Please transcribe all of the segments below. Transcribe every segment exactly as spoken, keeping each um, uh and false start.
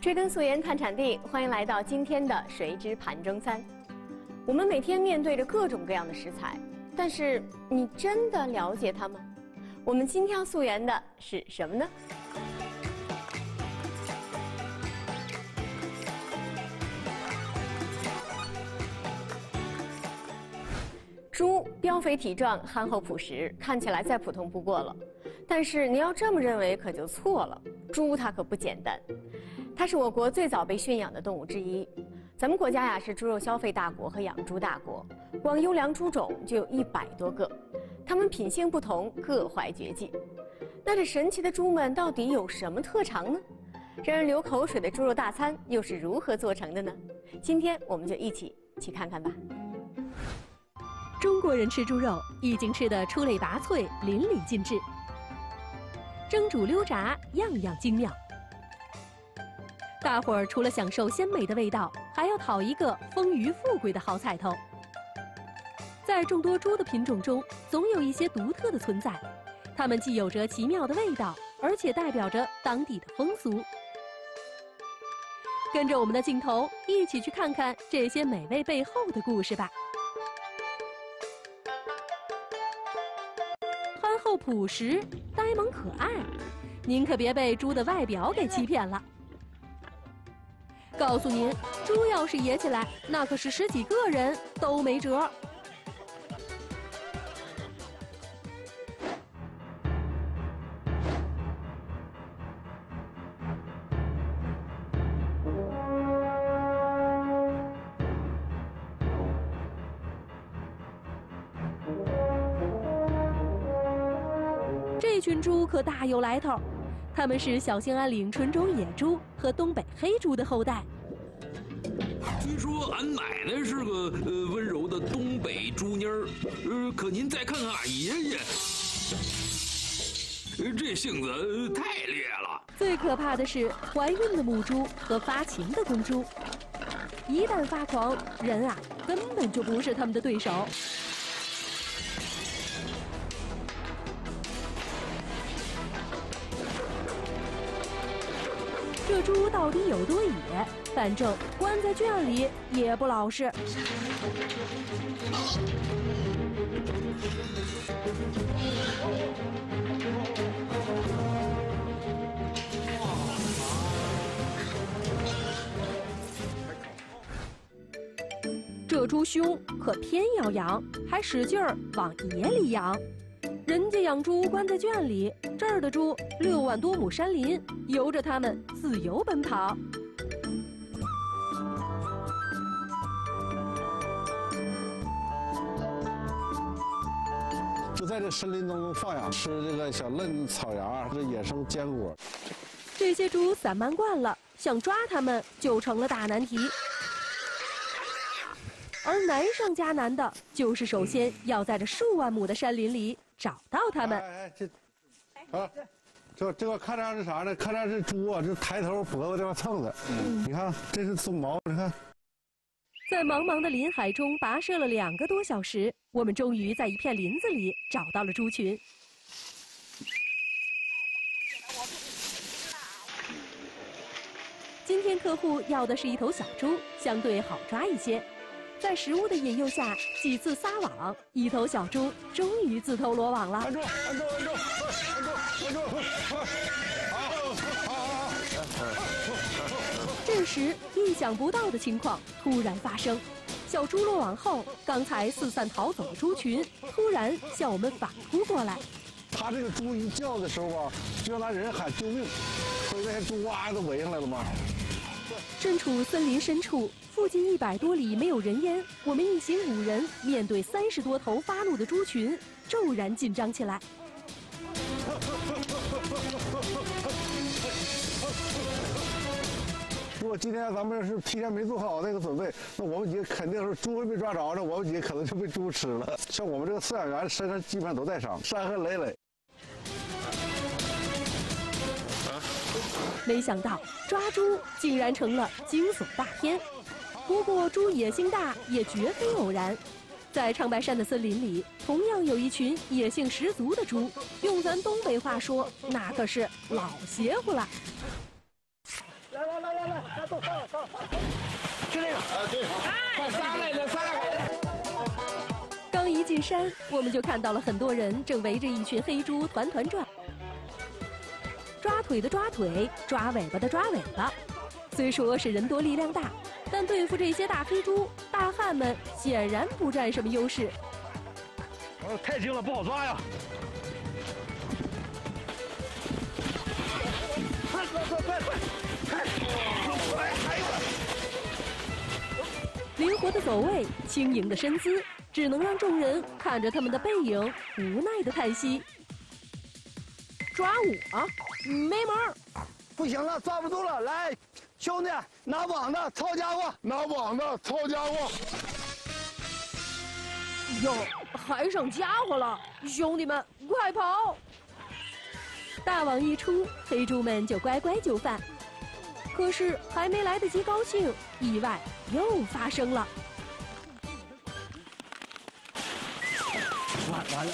追根溯源看产地，欢迎来到今天的《谁知盘中餐》。我们每天面对着各种各样的食材，但是你真的了解它吗？我们今天要溯源的是什么呢？ 猪膘肥体壮，憨厚朴实，看起来再普通不过了。但是你要这么认为可就错了，猪它可不简单，它是我国最早被驯养的动物之一。咱们国家呀是猪肉消费大国和养猪大国，光优良猪种就有一百多个，它们品性不同，各怀绝技。那这神奇的猪们到底有什么特长呢？让人流口水的猪肉大餐又是如何做成的呢？今天我们就一起去看看吧。 中国人吃猪肉已经吃得出类拔萃、淋漓尽致，蒸煮溜炸样样精妙。大伙儿除了享受鲜美的味道，还要讨一个丰腴富贵的好彩头。在众多猪的品种中，总有一些独特的存在，它们既有着奇妙的味道，而且代表着当地的风俗。跟着我们的镜头，一起去看看这些美味背后的故事吧。 又朴实、呆萌可爱，您可别被猪的外表给欺骗了。告诉您，猪要是野起来，那可是十几个人都没辙。这群猪可大有来头，它们是小兴安岭纯种野猪和东北黑猪的后代。据说俺奶奶是个呃温柔的东北猪妮儿，呃，可您再看看俺爷爷，这性子太烈了。最可怕的是怀孕的母猪和发情的公猪，一旦发狂，人啊根本就不是他们的对手。 这猪到底有多野？反正关在圈里也不老实。这猪凶，可偏要养，还使劲儿往野里养。 人家养猪关在圈里，这儿的猪六万多亩山林，由着它们自由奔跑。就在这森林当中放养，吃这个小嫩草芽、这野生坚果。这些猪散漫惯了，想抓它们就成了大难题。而难上加难的就是，首先要在这数万亩的山林里。 找到他们。哎哎，这，啊，这这个看这是啥呢？看这是猪啊，这抬头脖子这块蹭的。嗯、你看，这是鬃毛，你看。在茫茫的林海中跋涉了两个多小时，我们终于在一片林子里找到了猪群。今天客户要的是一头小猪，相对好抓一些。 在食物的引诱下，几次撒网，一头小猪终于自投罗网了。按住，按住，按住，按住，按住！好，好，好，这时，意想不到的情况突然发生：小猪落网后，刚才四散逃走的猪群突然向我们反扑过来。它这个猪一叫的时候啊，就让咱人喊救命，所以那些猪啊都围上来了嘛。 身处森林深处，附近一百多里没有人烟，我们一行五人面对三十多头发怒的猪群，骤然紧张起来。如果今天咱们是提前没做好那个准备，那我们几个肯定是猪没抓着呢，我们几个可能就被猪吃了。像我们这个饲养员身上基本上都带伤，伤痕累累。 没想到抓猪竟然成了惊悚大片。不过猪野性大也绝非偶然，在长白山的森林里，同样有一群野性十足的猪。用咱东北话说，那可是老邪乎了。来来来来来，来动杀了杀了，就这个啊，对，快杀来了杀来了。 刚一进山，我们就看到了很多人正围着一群黑猪团团转，抓腿的抓腿，抓尾巴的抓尾巴。虽说是人多力量大，但对付这些大黑猪，大汉们显然不占什么优势。呃，太精了，不好抓呀！快快快快快！快！快！还有！灵活的走位，轻盈的身姿。 只能让众人看着他们的背影，无奈的叹息。抓我，没门儿！不行了，抓不住了！来，兄弟，拿网子抄家伙！拿网子抄家伙！哟，还剩家伙了！兄弟们，快跑！大网一出，黑猪们就乖乖就范。可是还没来得及高兴，意外又发生了。 完了！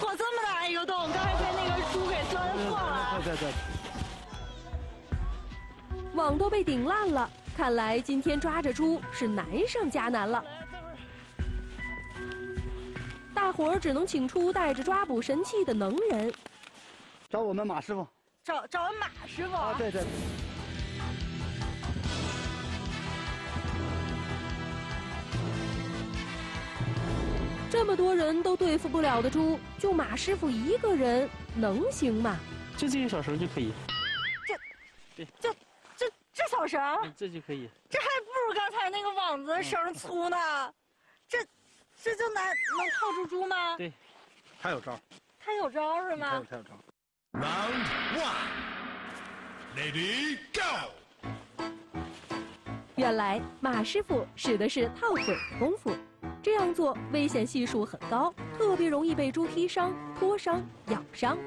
嚯，这么大一个洞，刚才被那个猪给钻破了。对对对。网都被顶烂了，看来今天抓着猪是难上加难了。大伙儿只能请出带着抓捕神器的能人。找我们马师傅。找找马师傅。啊，对对。 这么多人都对付不了的猪，就马师傅一个人能行吗？就这个小绳就可以。这，这，这这小绳、嗯，这就可以。这还不如刚才那个网子绳粗呢。嗯、这，这就难能套住猪吗？对，他有招。他有招是吗？他有他有招。Round one, Lady Go。原来马师傅使的是套腿功夫。 这样做危险系数很高，特别容易被猪踢伤、拖伤、咬伤。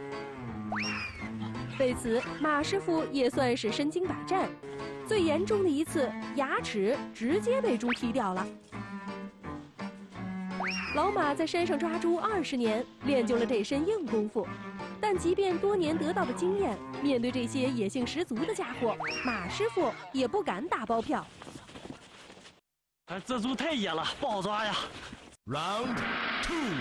为此，马师傅也算是身经百战。最严重的一次，牙齿直接被猪踢掉了。老马在山上抓猪二十年，练就了这身硬功夫。但即便多年得到的经验，面对这些野性十足的家伙，马师傅也不敢打包票。 哎，这猪太野了，不好抓呀。Round two。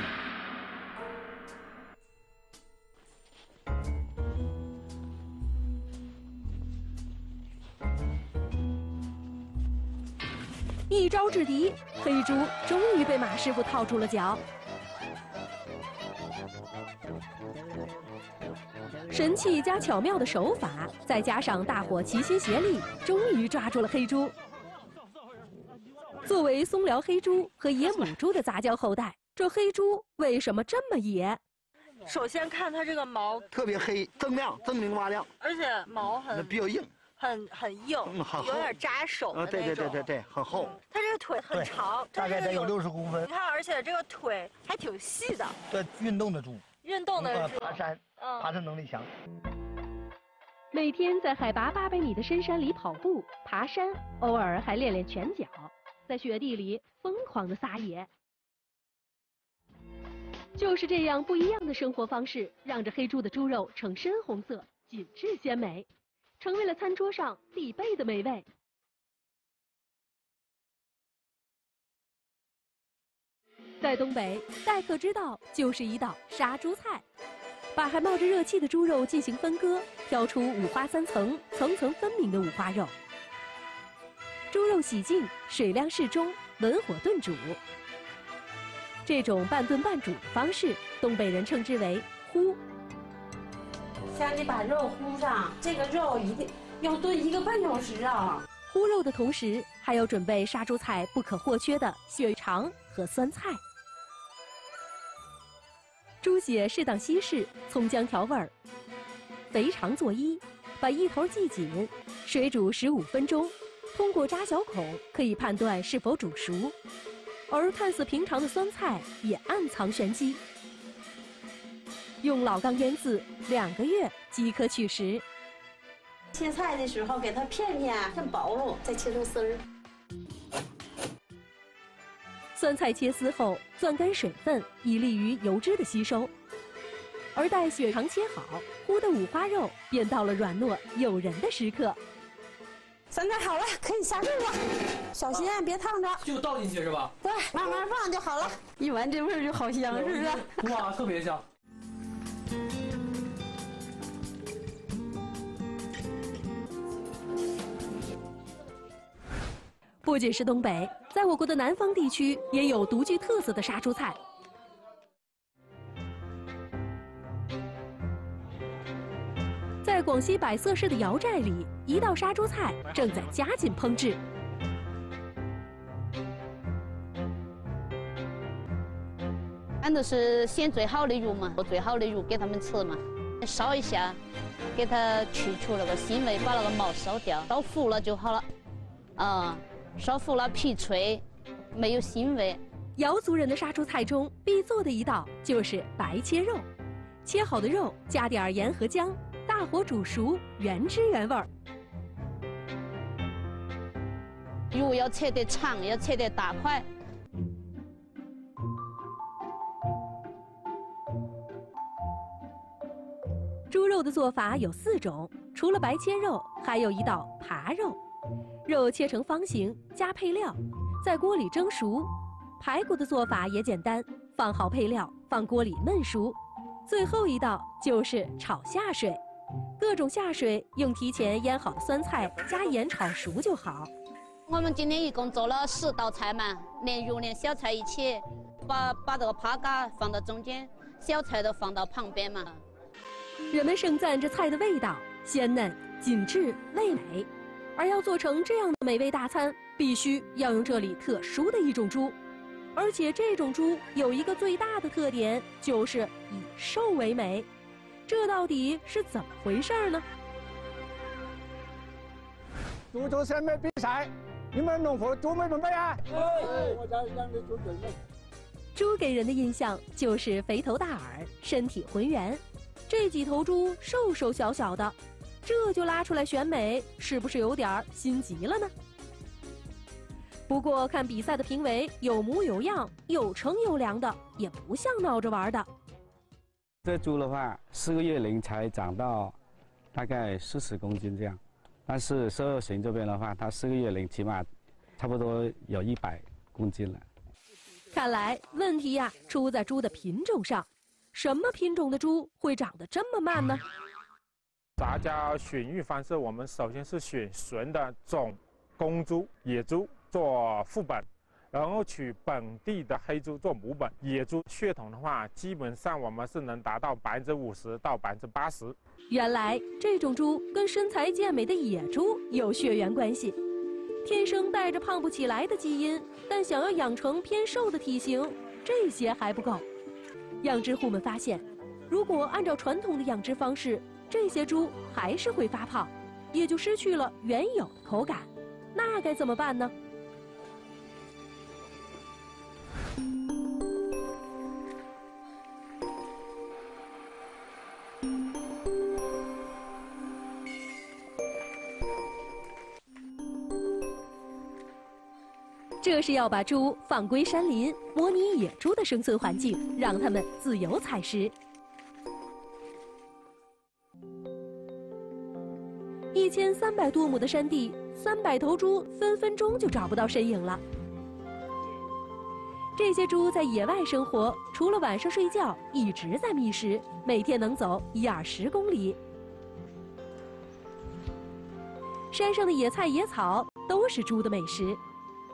一招制敌，黑猪终于被马师傅套住了脚。神器加巧妙的手法，再加上大伙齐心协力，终于抓住了黑猪。 作为松辽黑猪和野母猪的杂交后代，这黑猪为什么这么野？首先看它这个毛特别黑，锃亮，锃明瓦亮，而且毛很比较硬，很很硬，有点扎手的那种。对对对对对，很厚。它这个腿很长，大概得有六十公分。你看，而且这个腿还挺细的。对，运动的猪，运动的猪，爬山，爬山能力强。 每天在海拔八百米的深山里跑步、爬山，偶尔还练练拳脚，在雪地里疯狂的撒野。就是这样不一样的生活方式，让这黑猪的猪肉呈深红色，紧致鲜美，成为了餐桌上必备的美味。在东北，待客之道就是一道杀猪菜。 把还冒着热气的猪肉进行分割，挑出五花三层、层层分明的五花肉。猪肉洗净，水量适中，文火炖煮。这种半炖半煮的方式，东北人称之为烀。先得把肉烀上，这个肉一定要炖一个半小时啊。烀肉的同时，还要准备杀猪菜不可或缺的血肠和酸菜。 猪血适当稀释，葱姜调味儿，肥肠作揖，把一头系紧，水煮十五分钟。通过扎小孔可以判断是否煮熟，而看似平常的酸菜也暗藏玄机。用老缸腌制两个月即可取食。切菜的时候给它片片片薄了，再切成丝儿。酸菜切丝后，攥干水分，以利于油脂的吸收；而待血肠切好，烀的五花肉便到了软糯诱人的时刻。粉点好了，可以下锅了，小心啊，别烫着。就倒进去是吧？对，慢慢放就好了。一闻这味儿就好香，是不是？哇，特别香。 不仅是东北，在我国的南方地区也有独具特色的杀猪菜。在广西百色市的瑶寨里，一道杀猪菜正在加紧烹制。俺都是选最好的肉嘛，最好的肉给他们吃嘛，烧一下，给它去除那个腥味，把那个毛烧掉，烧糊了就好了，啊、嗯。 烧糊了，皮脆，没有腥味。瑶族人的杀猪菜中必做的一道就是白切肉，切好的肉加点盐和姜，大火煮熟，原汁原味儿。肉要切得长，要切得大块。猪肉的做法有四种，除了白切肉，还有一道扒肉。 肉切成方形，加配料，在锅里蒸熟。排骨的做法也简单，放好配料，放锅里焖熟。最后一道就是炒下水，各种下水用提前腌好的酸菜加盐炒熟就好。我们今天一共做了十道菜嘛，连肉连小菜一起，把把这个扒嘎放到中间，小菜都放到旁边嘛。人们盛赞这菜的味道鲜嫩、紧致、味美。 而要做成这样的美味大餐，必须要用这里特殊的一种猪，而且这种猪有一个最大的特点，就是以瘦为美。这到底是怎么回事呢？猪猪审美比赛，你们农户猪没准备啊？对，我家养的猪准备。猪给人的印象就是肥头大耳，身体浑圆，这几头猪瘦瘦小小的。 这就拉出来选美，是不是有点心急了呢？不过看比赛的评委有模有样、有称有量的，也不像闹着玩的。这猪的话，四个月龄才长到大概四十公斤这样，但是瘦肉型这边的话，它四个月龄起码差不多有一百公斤了。看来问题呀、啊、出在猪的品种上，什么品种的猪会长得这么慢呢？ 杂交选育方式，我们首先是选纯的种公猪、野猪做副本，然后取本地的黑猪做母本。野猪血统的话，基本上我们是能达到百分之五十到百分之八十。原来这种猪跟身材健美的野猪有血缘关系，天生带着胖不起来的基因，但想要养成偏瘦的体型，这些还不够。养殖户们发现，如果按照传统的养殖方式， 这些猪还是会发胖，也就失去了原有的口感，那该怎么办呢？这是要把猪放归山林，模拟野猪的生存环境，让它们自由采食。 一千三百多亩的山地，三百头猪分分钟就找不到身影了。这些猪在野外生活，除了晚上睡觉，一直在觅食，每天能走一二十公里。山上的野菜、野草都是猪的美食，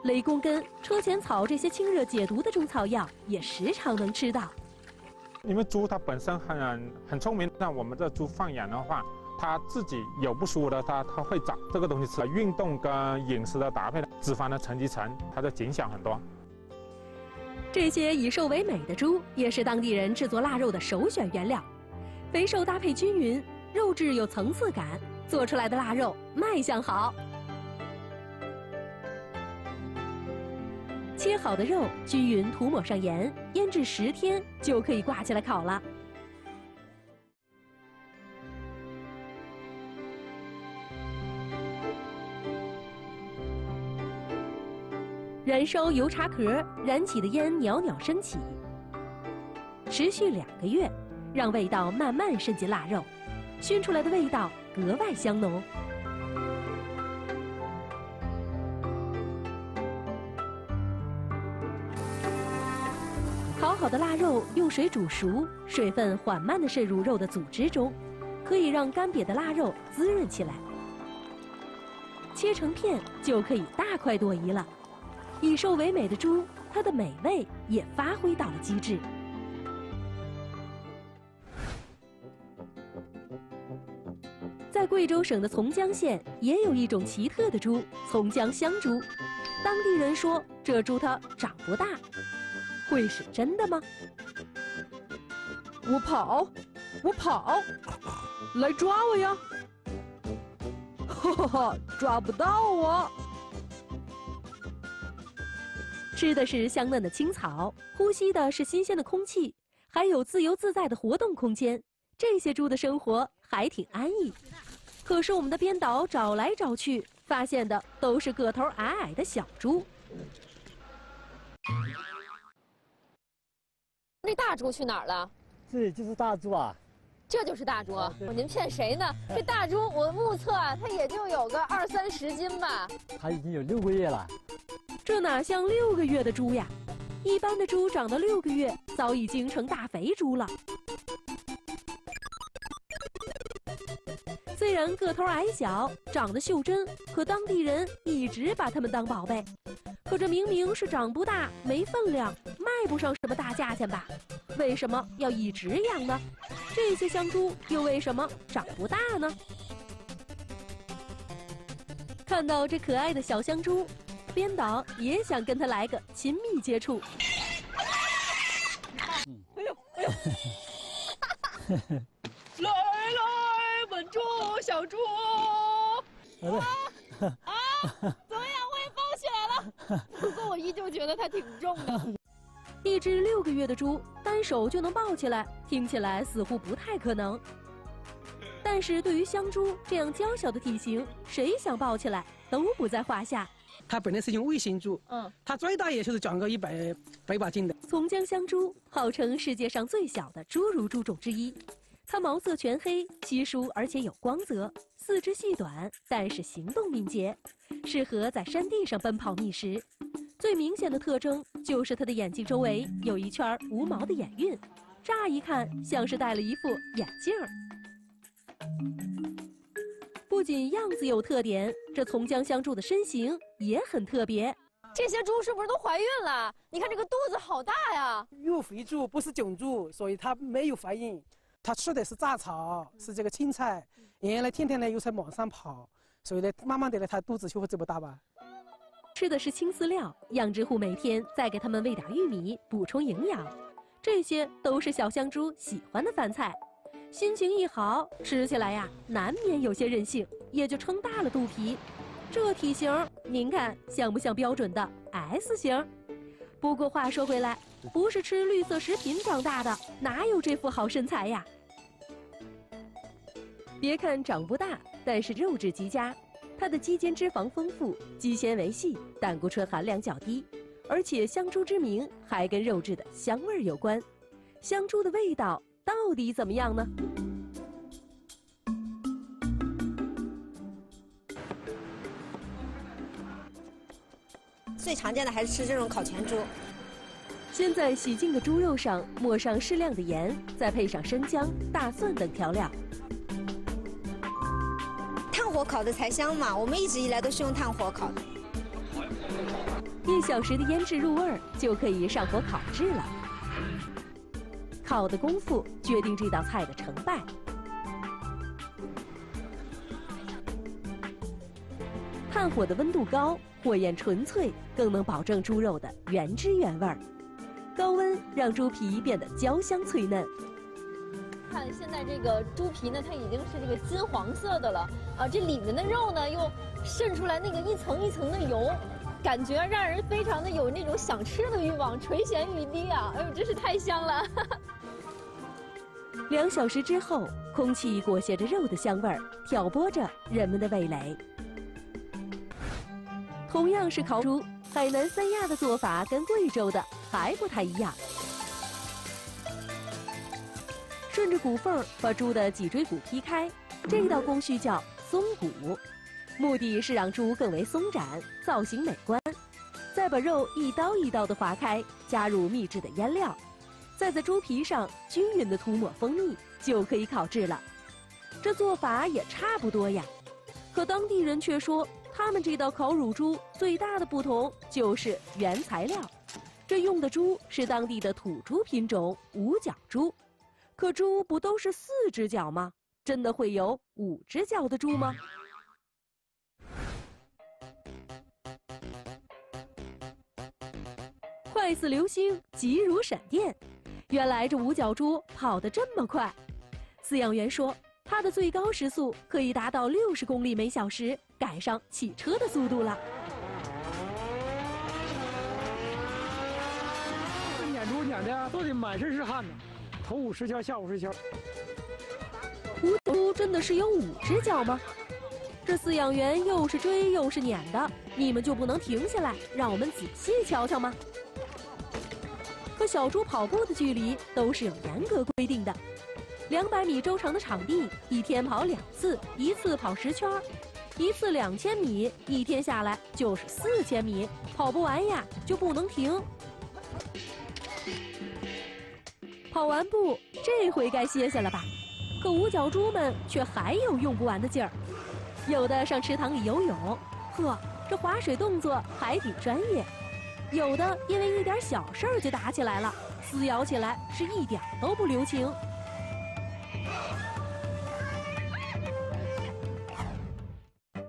雷公根、车前草这些清热解毒的中草药也时常能吃到。因为猪它本身很很聪明，那我们这猪放养的话， 它自己有不舒服的，它它会找这个东西吃。运动跟饮食的搭配，脂肪的沉积层它就减小很多。这些以瘦为美的猪，也是当地人制作腊肉的首选原料。肥瘦搭配均匀，肉质有层次感，做出来的腊肉卖相好。切好的肉均匀涂抹上盐，腌制十天就可以挂起来烤了。 燃烧油茶壳，燃起的烟袅袅升起，持续两个月，让味道慢慢渗进腊肉，熏出来的味道格外香浓。好的腊肉用水煮熟，水分缓慢地渗入肉的组织中，可以让干瘪的腊肉滋润起来。切成片就可以大快朵颐了。以瘦为美的猪，它的美味也发挥到了极致。 在贵州省的从江县也有一种奇特的猪——从江香猪。当地人说，这猪它长不大，会是真的吗？我跑，我跑，来抓我呀！哈哈哈，抓不到我！吃的是香嫩的青草，呼吸的是新鲜的空气，还有自由自在的活动空间。这些猪的生活还挺安逸。 可是我们的编导找来找去，发现的都是个头矮矮的小猪。那大猪去哪儿了？这就是大猪啊！这就是大猪？啊、您骗谁呢？这大猪，我目测啊，它也就有个二三十斤吧。它已经有六个月了。这哪像六个月的猪呀？一般的猪长到六个月，早已经成大肥猪了。 虽然个头矮小，长得袖珍，可当地人一直把它们当宝贝。可这明明是长不大、没分量，卖不上什么大价钱吧？为什么要一直养呢？这些香猪又为什么长不大呢？看到这可爱的小香猪，编导也想跟它来个亲密接触。哎呦哎呦！来了。 猪小猪，啊啊！怎么样？我也暴雪了，不过我依旧觉得它挺重的。一只六个月的猪，单手就能抱起来，听起来似乎不太可能。但是对于香猪这样娇小的体型，谁想抱起来都不在话下。它本来是一种卫星猪，嗯，它最大也就是长个一百百把斤的。从江香猪号称世界上最小的侏儒猪种之一。 它毛色全黑，稀疏而且有光泽，四肢细短，但是行动敏捷，适合在山地上奔跑觅食。最明显的特征就是它的眼睛周围有一圈无毛的眼晕，乍一看像是戴了一副眼镜儿。不仅样子有特点，这从江香猪的身形也很特别。这些猪是不是都怀孕了？你看这个肚子好大呀！幼肥猪不是种猪，所以它没有怀孕。 它吃的是杂草，是这个青菜，原来天天呢又在往上跑，所以呢，慢慢的呢，它肚子就会这么大吧。吃的是青饲料，养殖户每天再给它们喂点玉米，补充营养，这些都是小香猪喜欢的饭菜。心情一好，吃起来呀，难免有些任性，也就撑大了肚皮。这体型，您看像不像标准的 S 型？ 不过话说回来，不是吃绿色食品长大的，哪有这副好身材呀？别看长不大，但是肉质极佳，它的肌间脂肪丰富，肌纤维细，胆固醇含量较低，而且香猪之名还跟肉质的香味有关。香猪的味道到底怎么样呢？最常见的还是吃这种烤全猪。先在洗净的猪肉上抹上适量的盐，再配上生姜、大蒜等调料。炭火烤的才香嘛，我们一直以来都是用炭火烤的。一小时的腌制入味就可以上火烤制了。烤的功夫决定这道菜的成败。 炭火的温度高，火焰纯粹，更能保证猪肉的原汁原味儿。高温让猪皮变得焦香脆嫩。看现在这个猪皮呢，它已经是这个金黄色的了啊，这里面的肉呢又渗出来那个一层一层的油，感觉让人非常的有那种想吃的欲望，垂涎欲滴啊！哎呦，真是太香了。两小时之后，空气裹挟着肉的香味儿，挑拨着人们的味蕾。 同样是烤猪，海南三亚的做法跟贵州的还不太一样。顺着骨缝把猪的脊椎骨劈开，这道工序叫松骨，目的是让猪更为松展，造型美观。再把肉一刀一刀的划开，加入秘制的腌料，再在猪皮上均匀地涂抹蜂蜜，就可以烤制了。这做法也差不多呀。可当地人却说，他们这道烤乳猪最大的不同就是原材料。这用的猪是当地的土猪品种五角猪，可猪不都是四只脚吗？真的会有五只脚的猪吗？ 快似流星，急如闪电。原来这五角猪跑得这么快。饲养员说，它的最高时速可以达到六十公里每小时，赶上汽车的速度了。这撵猪撵的都得满身是汗呢，头五十圈，下五十圈。五角猪真的是有五只脚吗？这饲养员又是追又是撵的，你们就不能停下来，让我们仔细瞧瞧吗？ 和小猪跑步的距离都是有严格规定的，两百米周长的场地，一天跑两次，一次跑十圈，一次两千米，一天下来就是四千米，跑不完呀就不能停。跑完步，这回该歇歇了吧？可五角猪们却还有用不完的劲儿，有的上池塘里游泳，呵，这划水动作还挺专业。 有的因为一点小事儿就打起来了，撕咬起来是一点都不留情。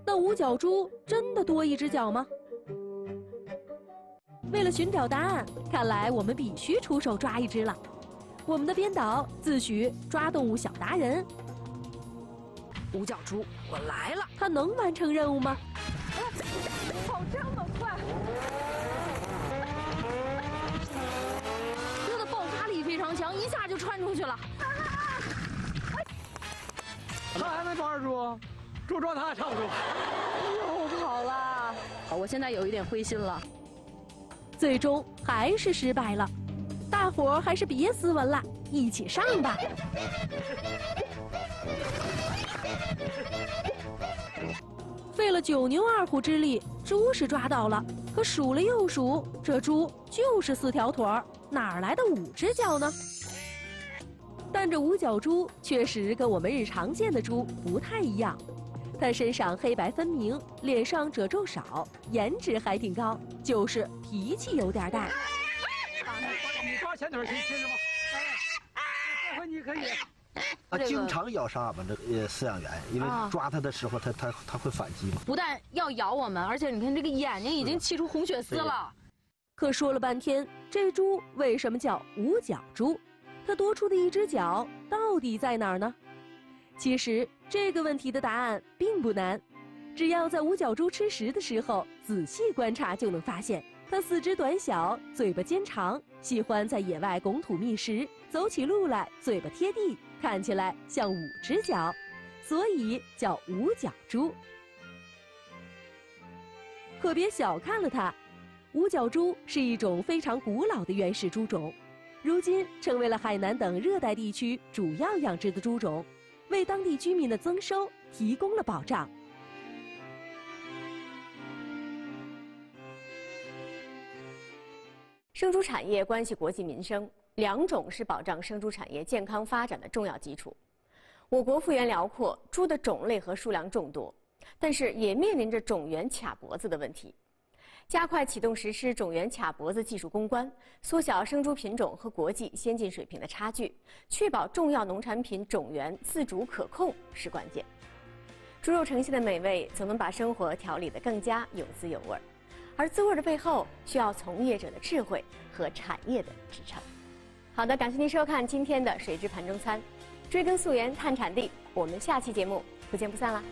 那五角猪真的多一只脚吗？为了寻找答案，看来我们必须出手抓一只了。我们的编导自诩抓动物小达人。五角猪，我来了！它能完成任务吗？跑这么快！ 强一下就穿出去了，他还能抓二猪，猪抓他差不多。又跑了，我现在有一点灰心了。最终还是失败了，大伙儿还是别斯文了，一起上吧。费了九牛二虎之力，猪是抓到了，可数了又数，这猪就是四条腿儿。 哪来的五只脚呢？但这五角猪确实跟我们日常见的猪不太一样，它身上黑白分明，脸上褶皱少，颜值还挺高，就是脾气有点大。你抓前腿去，接着吧。这回你可以。它经常咬伤我们这呃饲养员，因为抓它的时候，它它它会反击嘛。不但要咬我们，而且你看这个眼睛已经气出红血丝了。 可说了半天，这猪为什么叫五角猪？它多出的一只脚到底在哪儿呢？其实这个问题的答案并不难，只要在五角猪吃食的时候仔细观察，就能发现它四肢短小，嘴巴尖长，喜欢在野外拱土觅食，走起路来嘴巴贴地，看起来像五只脚，所以叫五角猪。可别小看了它。 五角猪是一种非常古老的原始猪种，如今成为了海南等热带地区主要养殖的猪种，为当地居民的增收提供了保障。生猪产业关系国计民生，良种是保障生猪产业健康发展的重要基础。我国幅员辽阔，猪的种类和数量众多，但是也面临着种源卡脖子的问题。 加快启动实施种源卡脖子技术攻关，缩小生猪品种和国际先进水平的差距，确保重要农产品种源自主可控是关键。猪肉呈现的美味，总能把生活调理得更加有滋有味儿，而滋味的背后，需要从业者的智慧和产业的支撑。好的，感谢您收看今天的《水之盘中餐》，追根溯源探产地，我们下期节目不见不散啦！